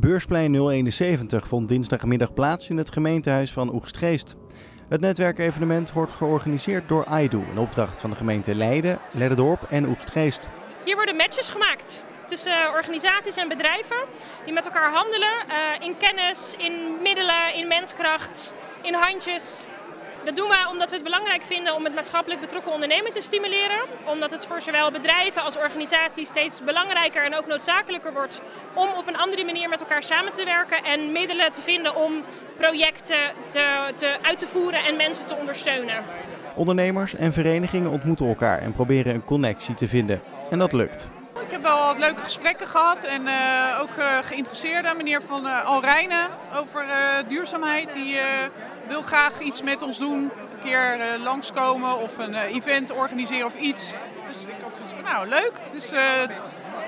Beursplein 071 vond dinsdagmiddag plaats in het gemeentehuis van Oegstgeest. Het netwerkevenement wordt georganiseerd door Ido, een opdracht van de gemeente Leiden, Leiderdorp en Oegstgeest. Hier worden matches gemaakt tussen organisaties en bedrijven die met elkaar handelen in kennis, in middelen, in menskracht, in handjes. Dat doen we omdat we het belangrijk vinden om het maatschappelijk betrokken ondernemen te stimuleren. Omdat het voor zowel bedrijven als organisaties steeds belangrijker en ook noodzakelijker wordt om op een andere manier met elkaar samen te werken en middelen te vinden om projecten uit te voeren en mensen te ondersteunen. Ondernemers en verenigingen ontmoeten elkaar en proberen een connectie te vinden. En dat lukt. Ik heb wel wat leuke gesprekken gehad en ook geïnteresseerden, meneer Van Alrijnen over duurzaamheid. Die wil graag iets met ons doen, een keer langskomen of een event organiseren of iets. Dus ik had zoiets van, nou leuk, dus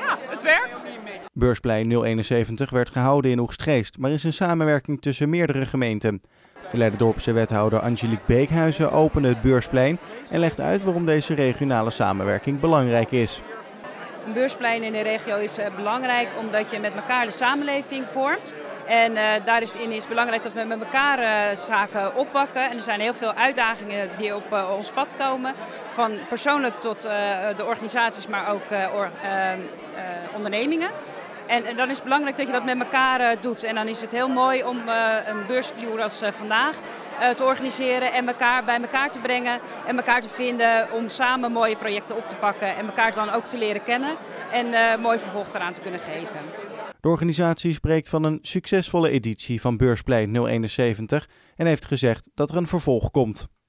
ja, het werkt. Beursplein 071 werd gehouden in Oegstgeest, maar is een samenwerking tussen meerdere gemeenten. De Leiderdorpse wethouder Angelique Beekhuizen opende het beursplein en legt uit waarom deze regionale samenwerking belangrijk is. Een beursplein in de regio is belangrijk omdat je met elkaar de samenleving vormt. En daarin is het belangrijk dat we met elkaar zaken oppakken. En er zijn heel veel uitdagingen die op ons pad komen. Van persoonlijk tot de organisaties, maar ook ondernemingen. En dan is het belangrijk dat je dat met elkaar doet. En dan is het heel mooi om een beursvloer als vandaag te organiseren en elkaar bij elkaar te brengen en elkaar te vinden om samen mooie projecten op te pakken en elkaar dan ook te leren kennen en mooi vervolg eraan te kunnen geven. De organisatie spreekt van een succesvolle editie van Beursplein 071 en heeft gezegd dat er een vervolg komt.